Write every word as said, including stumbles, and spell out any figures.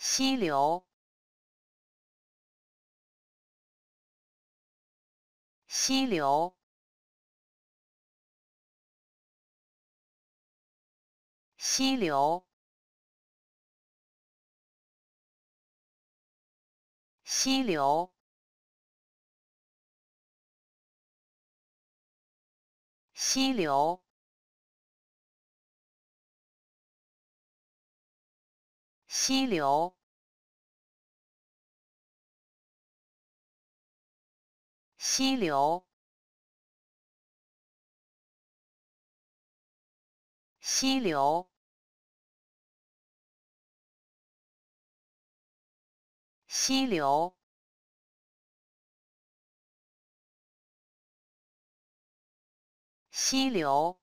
溪流，溪流，溪流，溪流，溪流。 溪流，溪流，溪流，溪流，溪流。